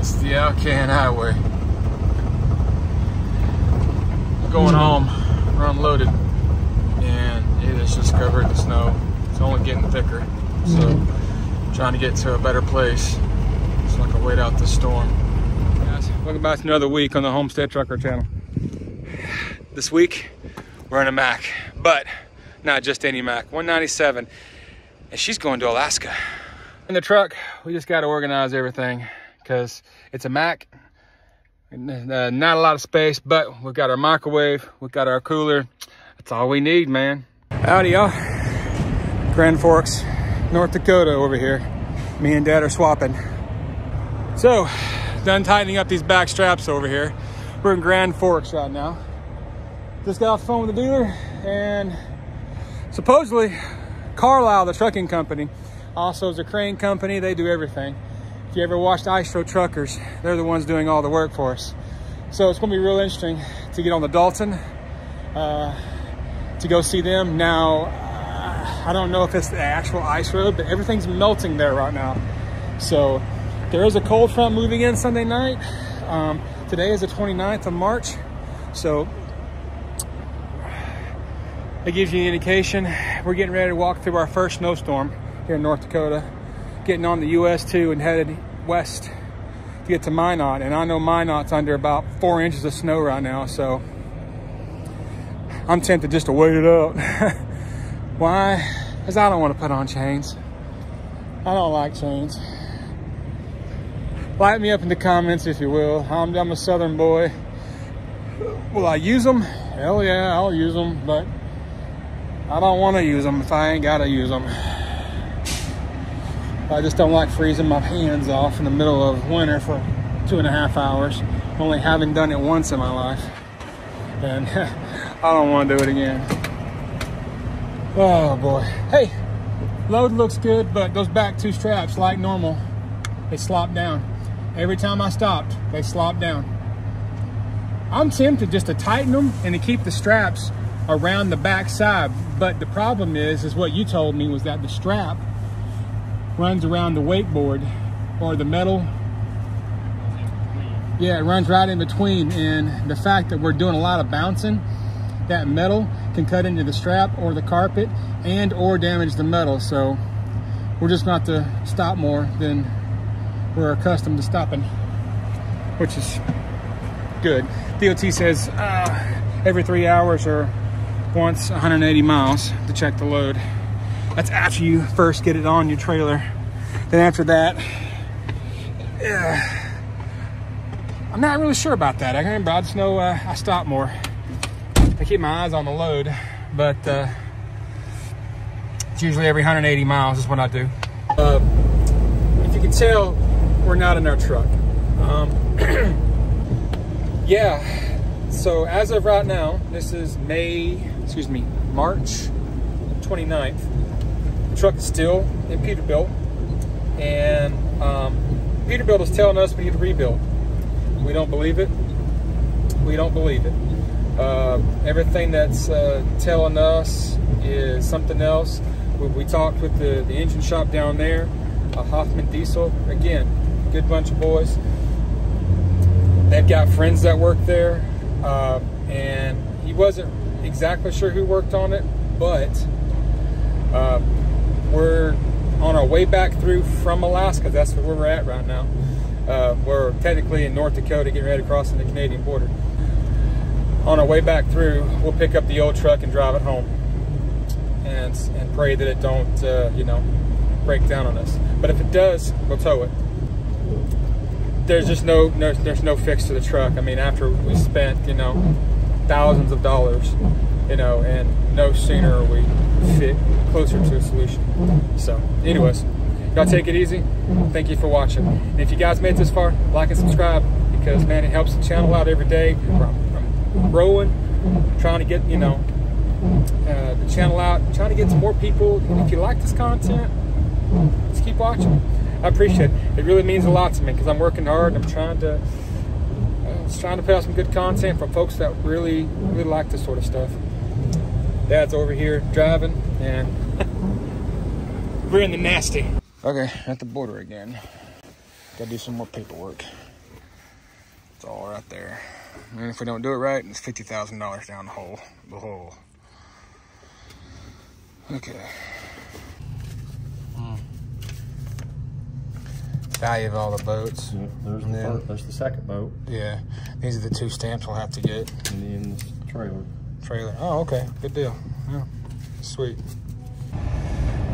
It's the Alcan Highway. Going home, we're unloaded, and it is just covered in snow. It's only getting thicker, so trying to get to a better place. Just like a wait out the storm. Guys, welcome back to another week on the Homestead Trucker Channel. This week, we're in a Mack, but not just any Mack, 197, and she's going to Alaska. In the truck, we just got to organize everything because it's a Mack, not a lot of space, but we've got our microwave, we've got our cooler. That's all we need, man. Howdy, y'all. Grand Forks, North Dakota over here. Me and Dad are swapping. So, done tightening up these back straps over here. We're in Grand Forks right now. Just got off the phone with the dealer, and supposedly Carlisle, the trucking company, also is a crane company. They do everything. If you ever watched Ice Road Truckers, they're the ones doing all the work for us. So it's going to be real interesting to get on the Dalton to go see them. Now, I don't know if it's the actual ice road, but everything's melting there right now. So there is a cold front moving in Sunday night. Today is the 29th of March. So it gives you an indication. We're getting ready to walk through our first snowstorm here in North Dakota, getting on the US 2 and headed west to get to Minot. And I know Minot's under about 4 inches of snow right now, so I'm tempted just to wait it out. Why? Because I don't want to put on chains. I don't like chains. Light me up in the comments if you will. I'm a Southern boy. Will I use them? Hell yeah, I'll use them, but I don't want to use them if I ain't got to use them. I just don't like freezing my hands off in the middle of winter for 2.5 hours, only having done it once in my life. And I don't want to do it again. Oh boy. Hey, load looks good, but those back two straps, like normal, they slop down. Every time I stopped, they slop down. I'm tempted just to tighten them and to keep the straps around the back side. But the problem is what you told me was that the strap runs around the wakeboard or the metal. Yeah, it runs right in between, and the fact that we're doing a lot of bouncing, that metal can cut into the strap or the carpet and or damage the metal. So we're just not to stop more than we're accustomed to stopping, which is good. DOT says every 3 hours or once 180 miles to check the load. That's after you first get it on your trailer. Then after that, I'm not really sure about that. I remember, I just know I stop more. I keep my eyes on the load, but it's usually every 180 miles is what I do. If you can tell, we're not in our truck. Yeah, so as of right now, this is March 29th. The truck is still in Peterbilt, and Peterbilt is telling us we need to rebuild. We don't believe it. We don't believe it. Everything that's telling us is something else. We talked with the engine shop down there, Hoffman Diesel. Again, good bunch of boys. They've got friends that work there, and he wasn't exactly sure who worked on it, but we're on our way back through from Alaska. That's where we're at right now. We're technically in North Dakota, getting ready to cross the Canadian border. On our way back through, we'll pick up the old truck and drive it home, and pray that it don't, you know, break down on us. But if it does, we'll tow it. There's just no fix to the truck. I mean, after we spent, you know, thousands of dollars, you know, and no sooner are we closer to a solution. So anyways, y'all take it easy. Thank you for watching. And if you guys made it this far, like and subscribe, because man, it helps the channel out every day. I'm growing, trying to get, you know, the channel out, trying to get to more people. And if you like this content, just keep watching. I appreciate it. It really means a lot to me, because I'm working hard and I'm trying to put out some good content from folks that really, really like this sort of stuff. Dad's over here driving, and we're in the nasty. Okay, at the border again. Gotta do some more paperwork. It's all right there. And if we don't do it right, it's $50,000 down the hole. Okay. Value of all the boats. Yep, there's the first, there's the second boat. Yeah. These are the two stamps we'll have to get. And then the trailer. Oh, okay. Good deal. Yeah. Sweet.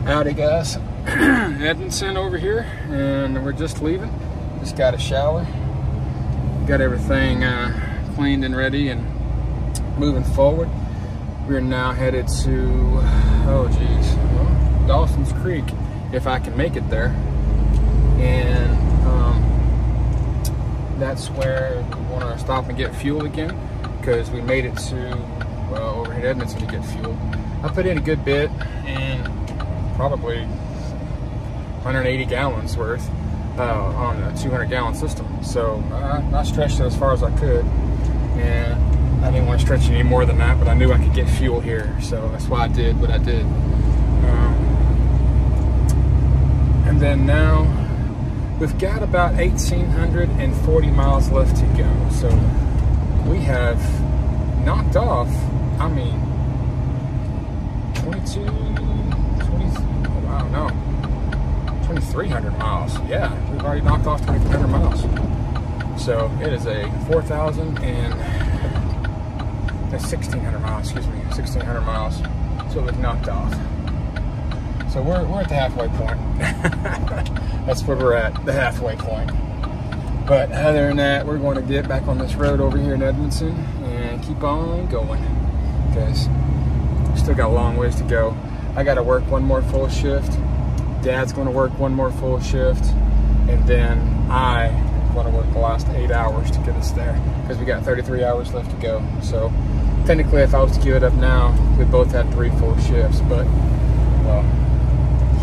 Howdy, guys. Edmondson over here, and we're just leaving. Just got a shower. Got everything cleaned and ready and moving forward. We're now headed to, Dawson's Creek, if I can make it there. And that's where we want to stop and get fuel again, because we made it to, well, over here at Edmonton to get fuel. I put in a good bit, and probably 180 gallons worth on a 200-gallon system. So I stretched it as far as I could. And I didn't want to stretch any more than that, but I knew I could get fuel here, so that's why I did what I did. And then now we've got about 1,840 miles left to go, so we have knocked off, I mean, 2,300 miles. Yeah, we've already knocked off 2,300 miles. So it is a 1,600 miles, excuse me, 1,600 miles. So we've knocked off. So we're at the halfway point. That's where we're at, the halfway point. But other than that, we're going to get back on this road over here in Edmondson and keep on going, because we still got a long ways to go. I got to work one more full shift. Dad's going to work one more full shift, and then I'm going to work the last 8 hours to get us there, because we got 33 hours left to go. So technically, if I was to give it up now, we both had 3 full shifts, but, well,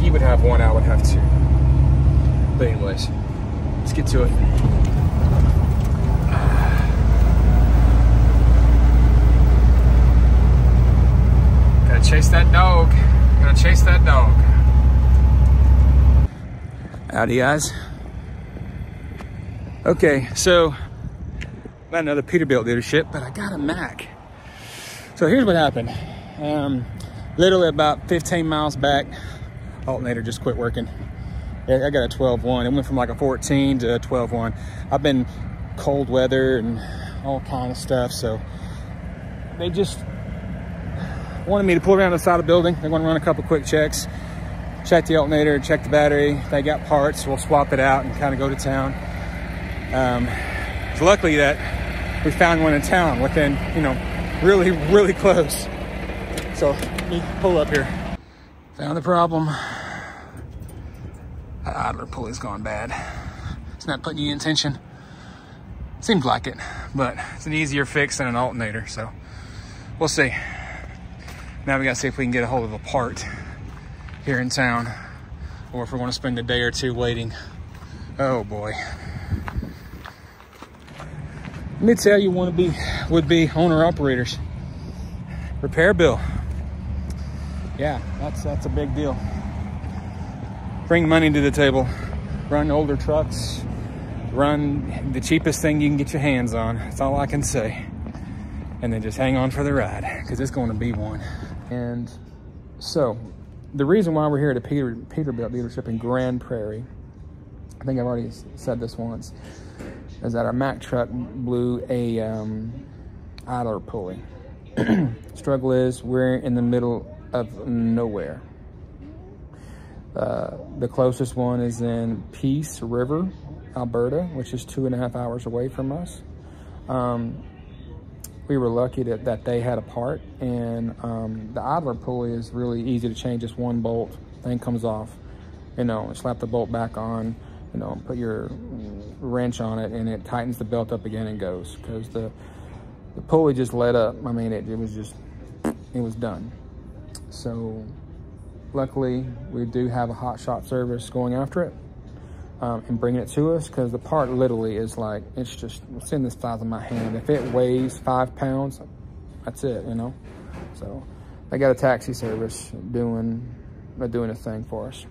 he would have 1, I would have 2. But anyways, let's get to it. Gotta chase that dog. Gotta chase that dog. Howdy, guys. Okay, so, not another Peterbilt dealership, but I got a Mac. So here's what happened. Literally about 15 miles back, alternator just quit working. I got a 12.1. It went from like a 14 to a 12.1. I've been cold weather and all kind of stuff, so they just wanted me to pull around the side of the building. They want to run a couple quick checks, check the alternator, check the battery. If they got parts, we'll swap it out and kind of go to town. It's luckily that we found one in town within, you know, really, really close. So let me pull up here. Found the problem. That idler pulley's gone bad. It's not putting you in tension. Seems like it, but it's an easier fix than an alternator. So we'll see. Now we gotta see if we can get a hold of a part here in town, or if we're gonna spend a day or two waiting. Oh boy. Let me tell you, would be owner operators. Repair bill. Yeah, that's a big deal. Bring money to the table. Run older trucks. Run the cheapest thing you can get your hands on. That's all I can say. And then just hang on for the ride, because it's going to be one. And so, the reason why we're here at a Peterbilt dealership in Grand Prairie, I think I've already said this once, is that our Mack truck blew a idler pulley. Struggle is, we're in the middle of nowhere. The closest one is in Peace River, Alberta, which is 2.5 hours away from us. We were lucky that they had a part, and the idler pulley is really easy to change. Just one bolt, thing comes off, you know, slap the bolt back on, you know, put your wrench on it, and it tightens the belt up again and goes, because the pulley just let up. I mean, it was done. So luckily we do have a hot shot service going after it and bringing it to us, because the part literally is like, it's in the size of my hand. If it weighs 5 pounds, that's it, you know. So they got a taxi service doing a thing for us.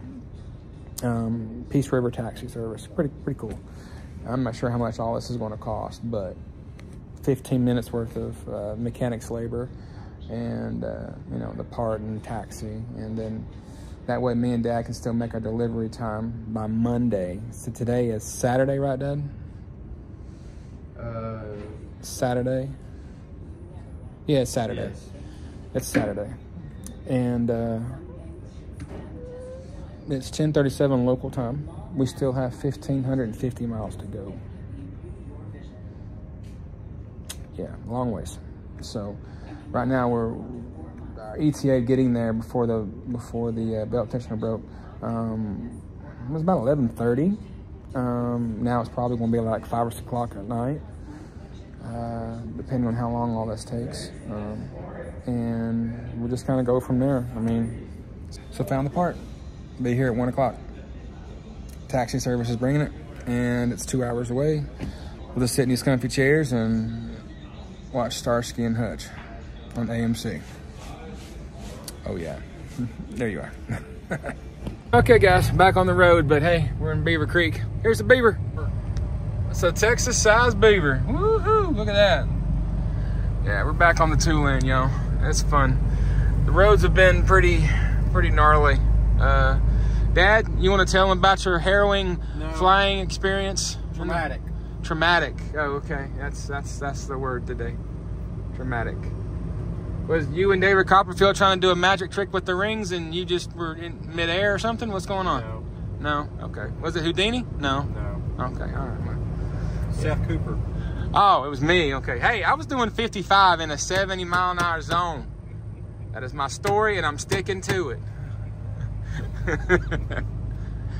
Peace River taxi service, pretty cool. I'm not sure how much all this is going to cost, but 15 minutes worth of mechanics labor and you know, the part and taxi, and then that way me and Dad can still make our delivery time by Monday. So today is Saturday, right, Dad? Saturday? Yeah, it's Saturday. Yes. It's Saturday. And it's 10:37 local time. We still have 1,550 miles to go. Yeah, long ways. So right now we're our ETA getting there before the belt tensioner broke. It was about 11:30. Now it's probably going to be like 5 or 6 o'clock at night, depending on how long all this takes. And we'll just kind of go from there. I mean, so found the part. Be here at 1 o'clock. Taxi service is bringing it, and it's 2 hours away. We'll just sit in these comfy chairs and watch Starsky and Hutch on AMC. Oh yeah, there you are. Okay guys, back on the road, but hey, we're in Beaver Creek. Here's the beaver. It's a Texas-sized beaver. Woohoo! Look at that. Yeah, we're back on the 2-lane, y'all. That's fun. The roads have been pretty gnarly. Dad, you want to tell them about your harrowing flying experience? Traumatic. Traumatic. Oh, okay. That's the word today. Traumatic. Was you and David Copperfield trying to do a magic trick with the rings, and you just were in midair or something? What's going on? No. No. Okay. Was it Houdini? No. No. Okay. All right. Seth Cooper. Oh, it was me. Okay. Hey, I was doing 55 in a 70-mile-an-hour zone. That is my story, and I'm sticking to it.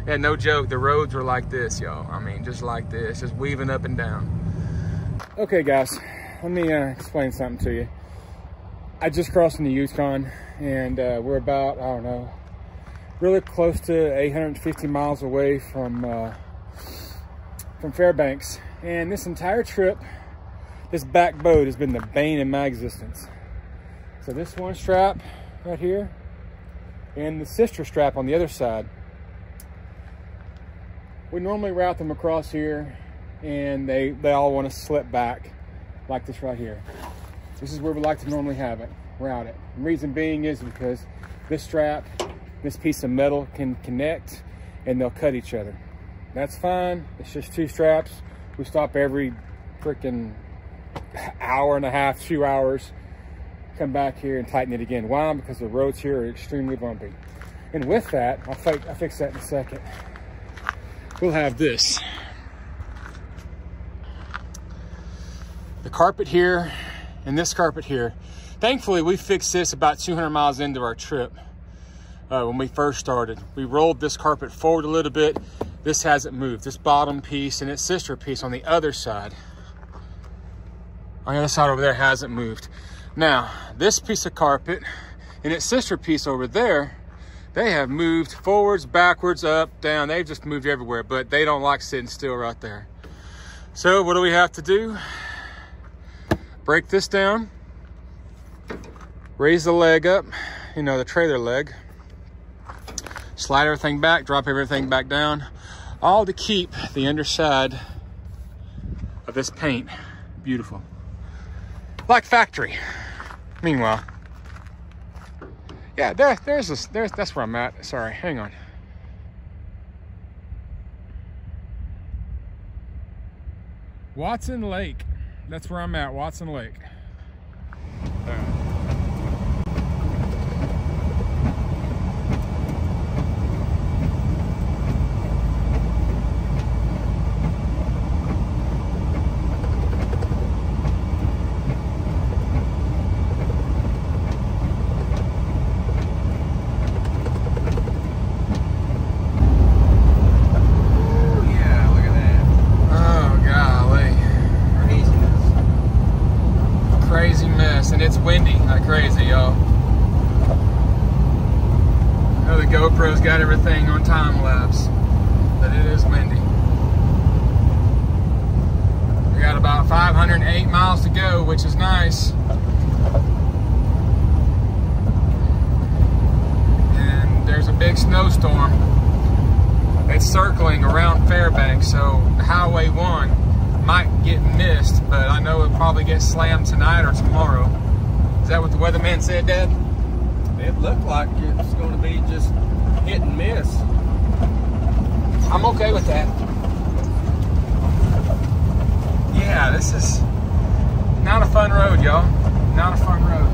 Yeah, no joke, the roads were like this, y'all. I mean, just like this, just weaving up and down. Okay guys, let me explain something to you. I just crossed into Yukon, and we're about, I don't know, really close to 850 miles away from Fairbanks, and this entire trip, this back boat has been the bane of my existence. So this one strap right here and the sister strap on the other side. We normally route them across here, and they all want to slip back like this right here. This is where we like to normally have it, route it. The reason being is because this strap, this piece of metal can connect and they'll cut each other. That's fine, it's just two straps. We stop every freaking hour and a half, 2 hours. Come back here and tighten it again. Why? Because the roads here are extremely bumpy. And with that, I'll fix that in a second. We'll have this. The carpet here and this carpet here. Thankfully, we fixed this about 200 miles into our trip when we first started. We rolled this carpet forward a little bit. This hasn't moved. This bottom piece and its sister piece on the other side. On the other side over there hasn't moved. Now, this piece of carpet and its sister piece over there, they have moved forwards, backwards, up, down. They've just moved everywhere, but they don't like sitting still right there. So what do we have to do? Break this down, raise the leg up, you know, the trailer leg, slide everything back, drop everything back down, all to keep the underside of this paint beautiful. Like factory. Meanwhile, yeah, there's that's where I'm at. Sorry, hang on. Watson Lake. That's where I'm at, Watson Lake. There. Snowstorm. it's circling around Fairbanks, so Highway 1 might get missed, but I know it'll probably get slammed tonight or tomorrow. Is that what the weatherman said, Dad? It looked like it's going to be just hit and miss. I'm okay with that. Yeah, this is not a fun road, y'all. Not a fun road.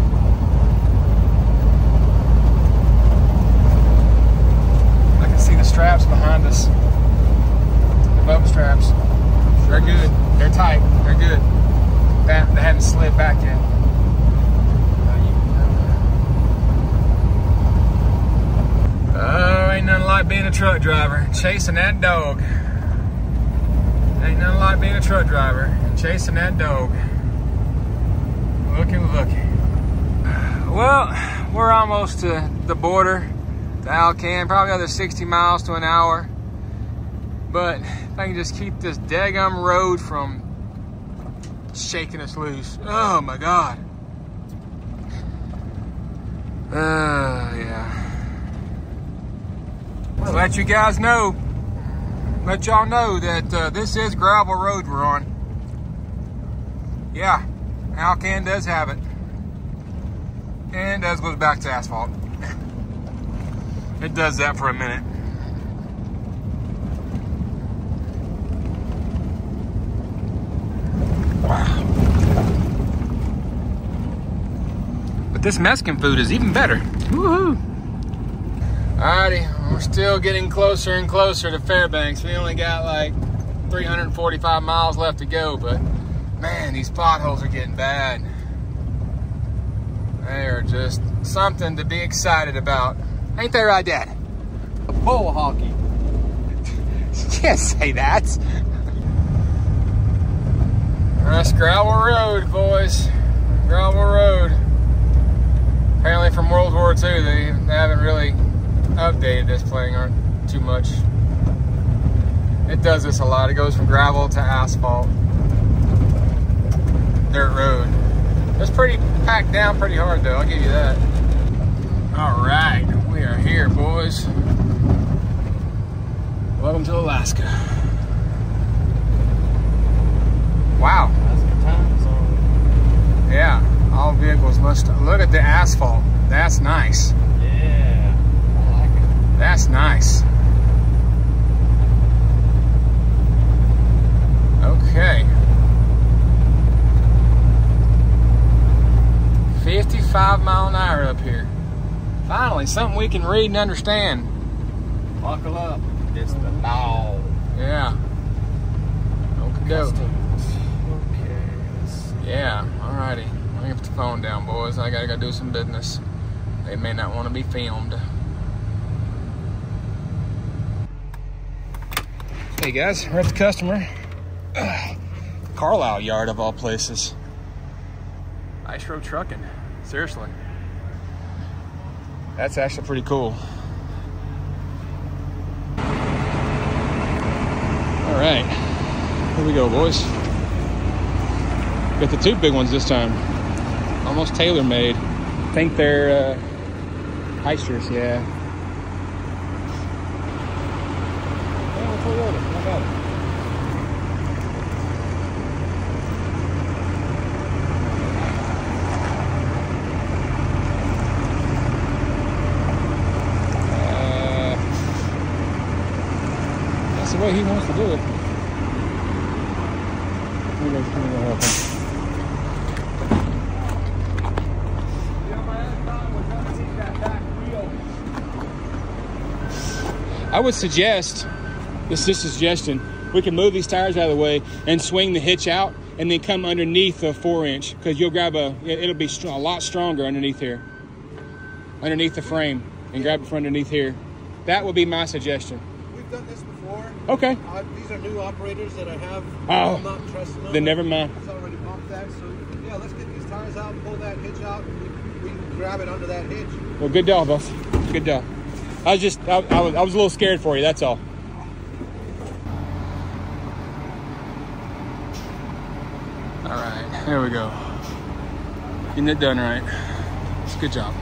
I can see the straps behind us. The bump straps. They're good. They're tight. They're good. They haven't slid back yet. Oh, ain't nothing like being a truck driver, chasing that dog. Ain't nothing like being a truck driver and chasing that dog. Looky, looky. Well, we're almost to the border, to Alcan, probably another 60 miles to an hour. But if I can just keep this daggum road from shaking us loose. Oh my God. Yeah. To let you guys know, let y'all know that this is gravel road we're on. Yeah, Alcan does have it. And does goes back to asphalt. It does that for a minute. Wow. But this Mexican food is even better. Woohoo! Alrighty, we're still getting closer and closer to Fairbanks. We only got like 345 miles left to go, but man, these potholes are getting bad. They are just something to be excited about. Ain't they right, Dad? Bull hockey. You can't say that. That's gravel road, boys. Gravel road. Apparently from World War II, they haven't really updated this plane aren't too much. It does this a lot. It goes from gravel to asphalt, dirt road. It's pretty packed down pretty hard though, I'll give you that. All right, we are here, boys. Welcome to Alaska. Wow. Yeah, all vehicles must look at the asphalt. That's nice. That's nice. Okay. 55 mile an hour up here. Finally, something we can read and understand. Buckle up. It's the law. Yeah. Okay. Go. Yeah, alrighty. I'm gonna put the phone down, boys. I gotta go do some business. They may not want to be filmed. Hey guys, we're at the customer. Carlisle yard of all places. Ice Road Trucking, seriously. That's actually pretty cool. All right, here we go, boys. Got the two big ones this time. Almost tailor-made. I think they're Icers, yeah. That's the way he wants to do it. I would suggest, this is a suggestion, we can move these tires out of the way and swing the hitch out and then come underneath the 4-inch because you'll grab it'll be a lot stronger underneath here, underneath the frame, and grab it from underneath here. That would be my suggestion. We've done this before. Okay. These are new operators that I have. Oh, I'm not trusting them. Then never mind. It's already bumped that, so yeah, let's get these tires out and pull that hitch out and we can grab it under that hitch. Well, good deal, boss. Good deal. I was just, I was a little scared for you, that's all. There we go. Getting it done right. It's a good job.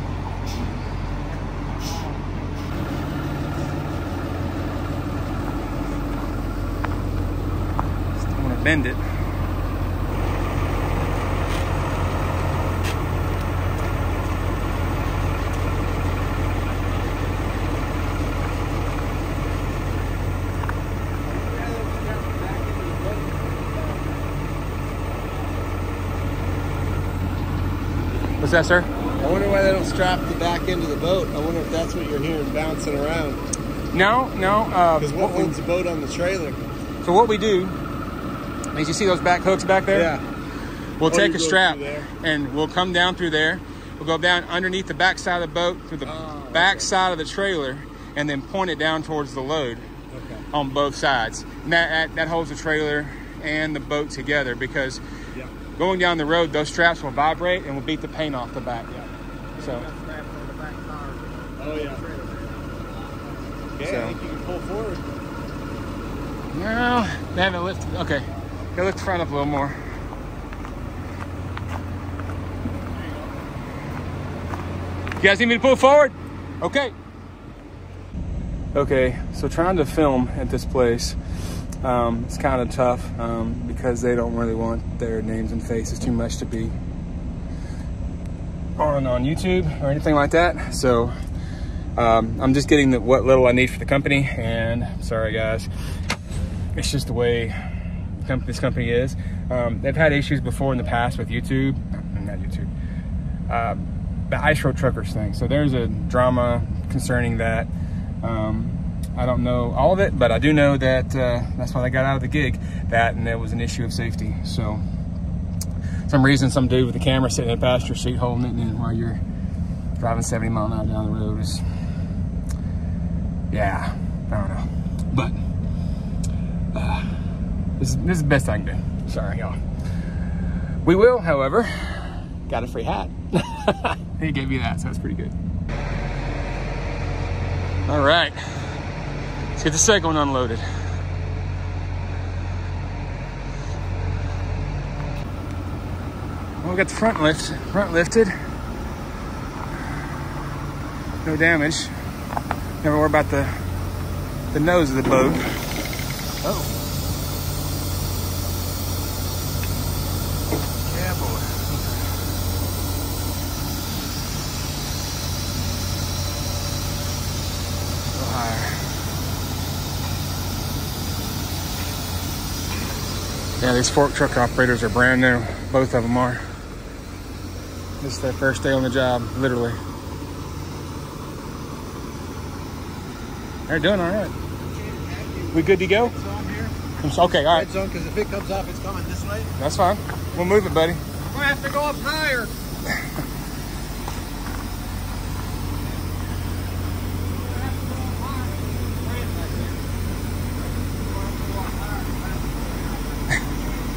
bend it. What's that, sir? I wonder why they don't strap the back end of the boat. I wonder if that's what you're hearing bouncing around. No, no. Because what holds the boat on the trailer? So what we do is, you see those back hooks back there? Yeah. We'll take a strap and we'll come down through there. We'll go down underneath the back side of the boat through the back side of the trailer, and then point it down towards the load on both sides. And that holds the trailer and the boat together, because going down the road, those straps will vibrate and will beat the paint off the back. Yeah. So. Oh yeah. Yeah, so. I think you can pull forward. No, they haven't lifted. Okay, they lift the front up a little more. You guys need me to pull forward? Okay. Okay, so trying to film at this place. It's kind of tough because they don't really want their names and faces too much to be on YouTube or anything like that. So I'm just getting what little I need for the company, and I'm sorry guys, it's just the way this company is. They've had issues before in the past with YouTube, the Ice Road Truckers thing. So there's a drama concerning that. I don't know all of it, but I do know that that's why they got out of the gig, and there was an issue of safety. So, some reason some dude with the camera sitting in the passenger seat holding it in while you're driving 70 miles an hour down the road is, yeah, I don't know. But this is the best I can do. Sorry, y'all. We will, however, got a free hat. He gave me that, so that's pretty good. All right. Let's get the second one unloaded. Well, we got the front lifted. No damage. Never worry about the nose of the boat. Oh. Yeah, boy. A little higher. Yeah, these fork truck operators are brand new. Both of them are. This is their first day on the job, literally. They're doing all right. We good to go? Okay, all right. Zone, because if it comes off, it's coming this way. That's fine. We'll move it, buddy. We'll have to go up higher.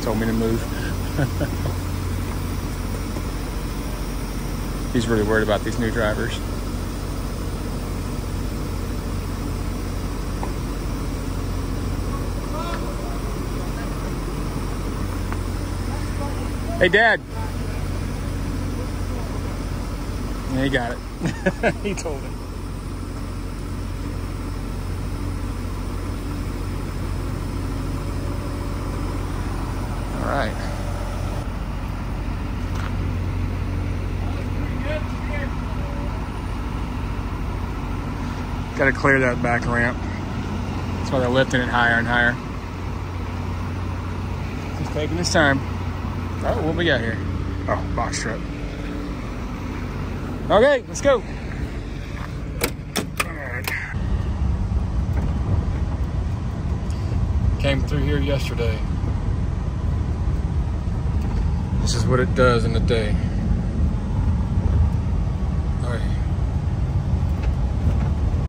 Told me to move. He's really worried about these new drivers. Hey, Dad. Yeah, he got it. He told him. All right. Got to clear that back ramp. That's why they're lifting it higher and higher. Just taking this time. Oh, what we got here? Oh, box truck. Okay, let's go. All right. Came through here yesterday. This is what it does in a day.